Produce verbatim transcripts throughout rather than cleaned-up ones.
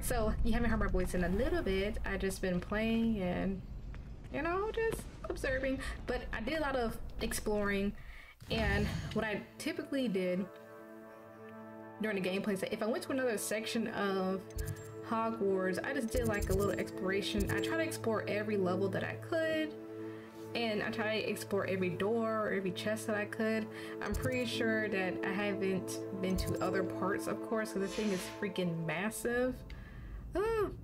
Alright, so you haven't heard my voice in a little bit. I just been playing and, you know, just observing. But I did a lot of exploring, and what I typically did during the gameplay is that if I went to another section of Hogwarts, I just did like a little exploration. I tried to explore every level that I could, and I tried to explore every door or every chest that I could. I'm pretty sure that I haven't been to other parts, of course, because this thing is freaking massive. Ooh.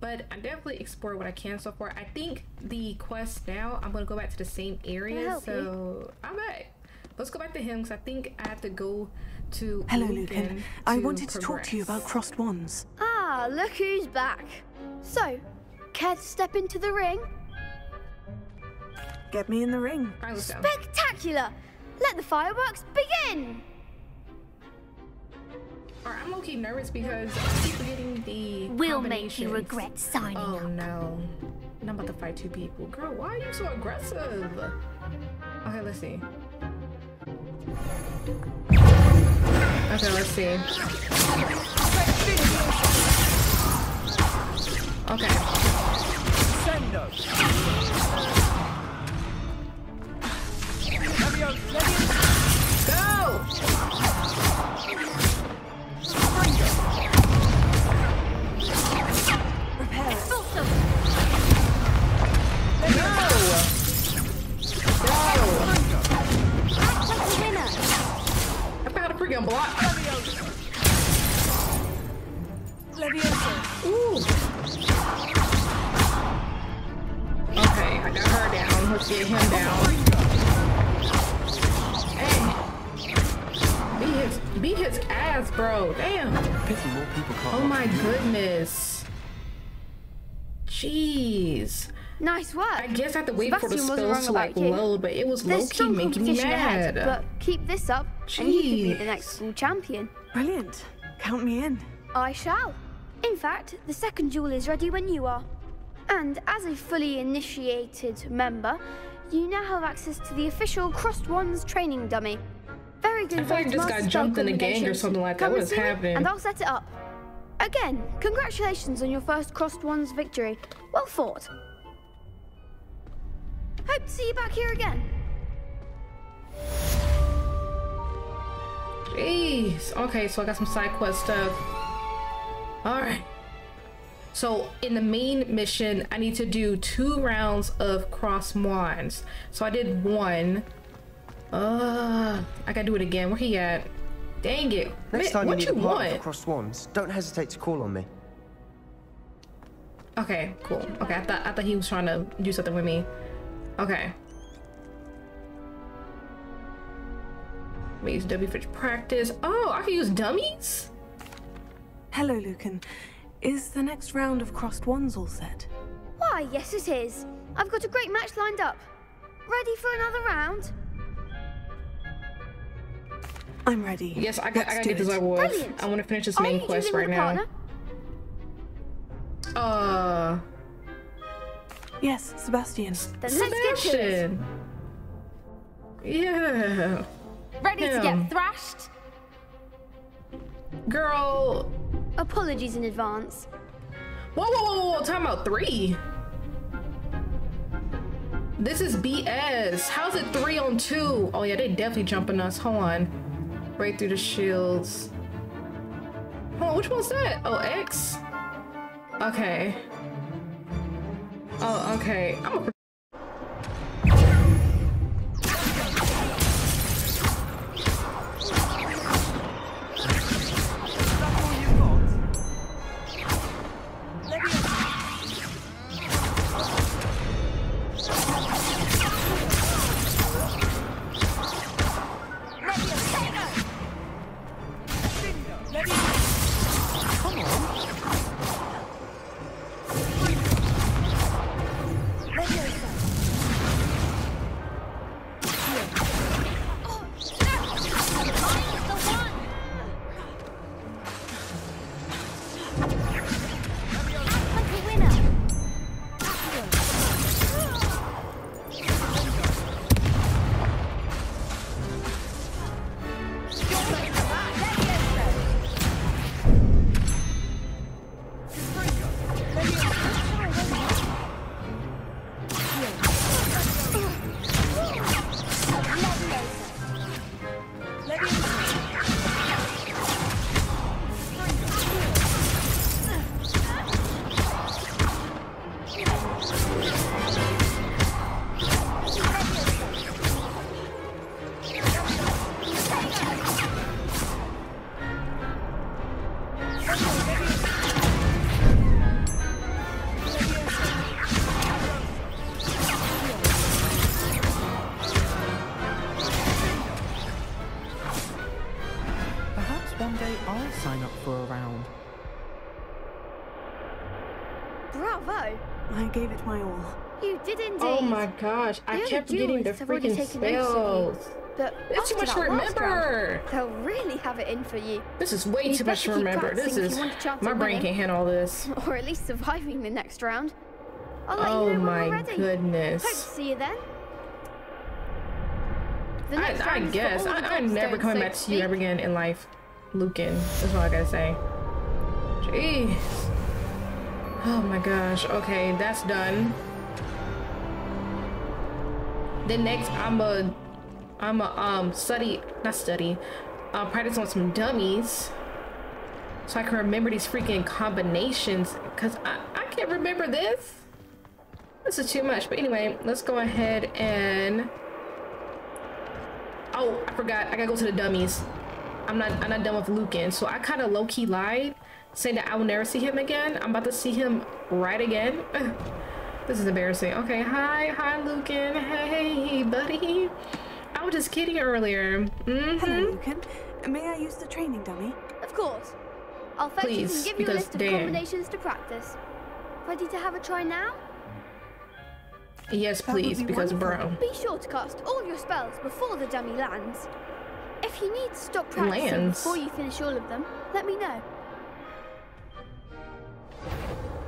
But I definitely explored what I can so far. I think the quest now, I'm gonna go back to the same area, so I'm back. Let's go back to him because I think I have to go to Hello, Lucan. I wanted to talk to you about crossed wands. Ah, look who's back. So, care to step into the ring? Get me in the ring. Spectacular! Let the fireworks begin! Alright, I'm low-key nervous because I keep forgetting the We'll make you regret signing up. Oh no. And I'm about to fight two people. Girl, why are you so aggressive? Okay, let's see. Okay, let's see. Okay. Send us. Go! Repair. Go! Go! I found a freaking block. Ooh. Okay, I got her down. Let's get him down. Hey. Beat his, beat his ass, bro. Damn. Oh my goodness. Jeez. Nice work. I guess I have to wait Sebastian for the spells to like load, but it was low-key making me mad. Ahead, but keep this up, Jeez. and you could be the next school champion. Brilliant. Count me in. I shall. In fact, the second duel is ready when you are. And as a fully initiated member, you now have access to the official Crossed Wands training dummy. Very good. I thought you just got jumped in a gang or something like that. What is happening? And I'll set it up. Again, congratulations on your first Crossed Wands victory. Well fought. Hope to see you back here again. Jeez. Okay, so I got some side quest stuff. Alright. So in the main mission, I need to do two rounds of cross wands. So I did one. Uh I gotta do it again. Where he at? Dang it. Next time what you, need you want? For cross wands, don't hesitate to call on me. Okay, cool. Okay, I thought I thought he was trying to do something with me. Okay. We use W for practice. Oh, I can use dummies? Hello, Lucan. Is the next round of crossed wands all set? Why, yes it is. I've got a great match lined up. Ready for another round? I'm ready. Yes, I gotta get this level up. I want to finish this main quest right now. Uh... Yes, Sebastian. Then Sebastian. Let's get to it. Yeah. Ready Him. to get thrashed? Girl. Apologies in advance. Whoa, whoa, whoa, whoa. Time about three. This is B S. How's it three on two? Oh, yeah, they definitely jumping us. Hold on. Right through the shields. Hold on, which one's that? Oh, X? Okay. Oh, okay. I'm a... Come on. Maybe I'll sign up for a round. Bravo! I gave it my all. You did indeed. Oh my gosh, I kept getting the freaking spells. But it's too much to remember. They'll really have it in for you. This is way too much to remember. This is my brain can't handle this. Or at least surviving the next round. I'll let oh you know when we're ready. Oh my goodness. Hope to see you then. The next I, I guess I, I'm never coming so back to speak. you ever again in life, Lucan. That's all I gotta say. Jeez. Oh my gosh. Okay, that's done. Then next, I'm a, I'm a um study, not study, uh, practice on some dummies, so I can remember these freaking combinations. Cause I I can't remember this. This is too much. But anyway, let's go ahead and. Oh, I forgot. I gotta go to the dummies. I'm not. I'm not done with Lucan, so I kind of low-key lied, saying that I will never see him again. I'm about to see him right again. This is embarrassing. Okay, hi, hi, Lucan. Hey, buddy. I was just kidding earlier. Mm-hmm. Hello, Lucan. May I use the training dummy? Of course. I'll fetch you and give you a list of combinations to practice. Ready to have a try now? Yes, please, because bro. Be sure to cast all your spells before the dummy lands. If you need to stop practicing lands. before you finish all of them, let me know.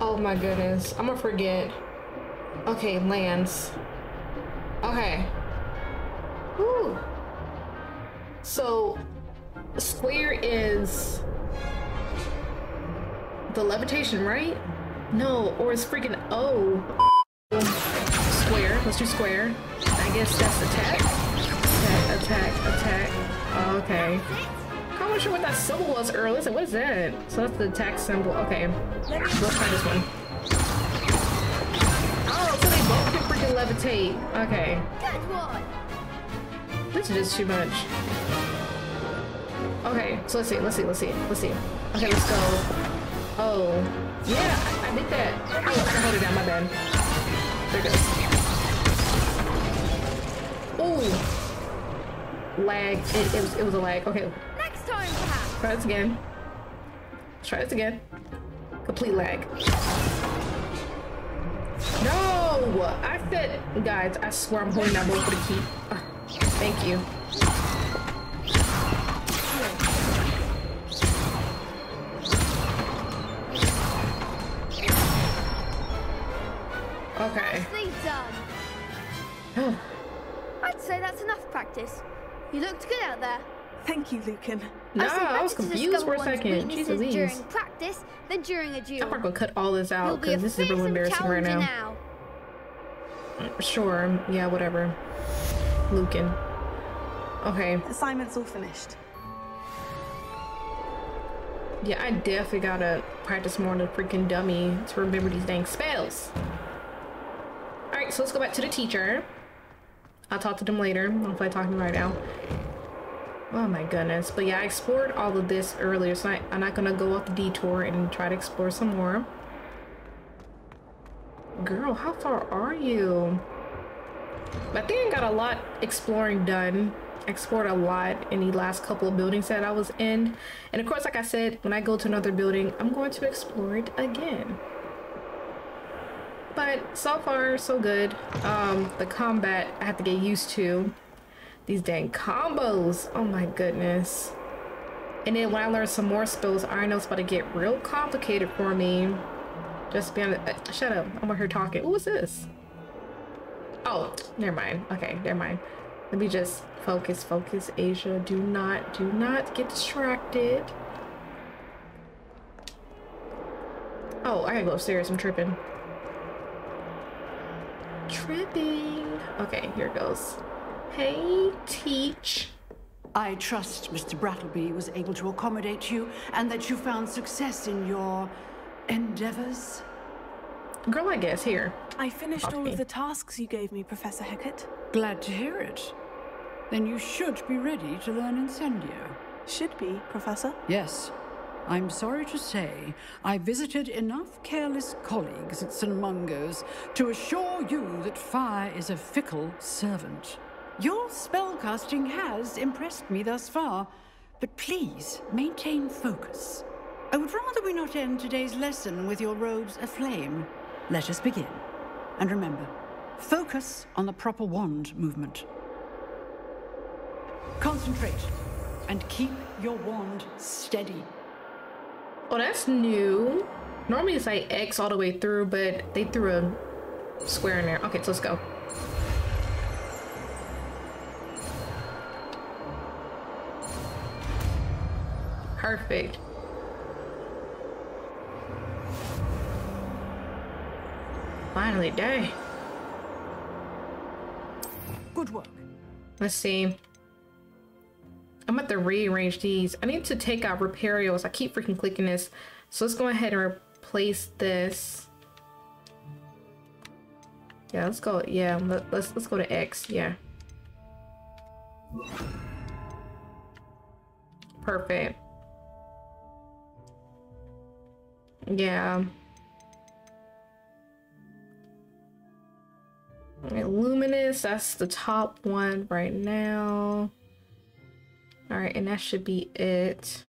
Oh my goodness, I'm gonna forget. Okay, lands. Okay. Woo. So, square is the levitation, right? No, or it's freaking O. Square. Let's do square. I guess that's attack. Attack, attack, attack. Oh, okay. I wasn't sure what that symbol was earlier. So what is that? So that's the attack symbol. Okay. Let's try this one. Oh, so they both can freaking levitate. Okay. This is just too much. Okay. So let's see. Let's see. Let's see. Let's see. Okay, let's go. Oh. Yeah, I, I did that. Oh, I can hold it down. My bad. There it goes. Ooh. Lag. It, it, was, it was a lag. Okay. Next time, perhaps. Try this again. Let's try this again. Complete lag. No! I said, guys, I swear I'm holding that ball for the key. Uh, thank you. Okay. Done. I'd say that's enough practice. You looked good out there. Thank you, Lucan. No, I, I was confused for a second. Jesus, during practice, then during a duel. I'm not gonna cut all this out because this is really embarrassing right now. now. Sure, yeah, whatever. Lucan. Okay. Assignment's all finished. Yeah, I definitely gotta practice more on the freaking dummy to remember these dang spells. All right, so let's go back to the teacher. I'll talk to them later. Hopefully I talk to them right now. Oh my goodness. But yeah, I explored all of this earlier, so I, I'm not gonna go off the detour and try to explore some more. Girl, how far are you? But I think I got a lot exploring done. I explored a lot in the last couple of buildings that I was in. And of course, like I said, when I go to another building, I'm going to explore it again. But so far, so good. Um, the combat, I have to get used to. These dang combos. Oh my goodness. And then when I learn some more spells, I know it's about to get real complicated for me. Just be honest. Uh, shut up. I'm over here talking. What was this? Oh, never mind. Okay, never mind. Let me just focus, focus, Asia. Do not, do not get distracted. Oh, I gotta go upstairs. I'm tripping. Tripping. Okay, here it goes. Hey, teach. I trust Mister Brattleby was able to accommodate you and that you found success in your endeavors. Girl, I guess. Here. I finished all of the tasks you gave me, Professor Hecate. Glad to hear it. Then you should be ready to learn Incendio. Should be, Professor? Yes. I'm sorry to say, I visited enough careless colleagues at St Mungo's to assure you that fire is a fickle servant. Your spellcasting has impressed me thus far, But please, maintain focus. I would rather we not end today's lesson with your robes aflame. Let us begin. And remember, focus on the proper wand movement. Concentrate, and keep your wand steady. Well, that's new. Normally it's like X all the way through, but they threw a square in there. Okay, so let's go. Perfect. Finally, day. Good work. Let's see. I'm about to rearrange these. I need to take out reparials. I keep freaking clicking this. So let's go ahead and replace this. Yeah, let's go. Yeah, let's let's go to X. Yeah. Perfect. Yeah. All right, Luminous, that's the top one right now. All right, and that should be it.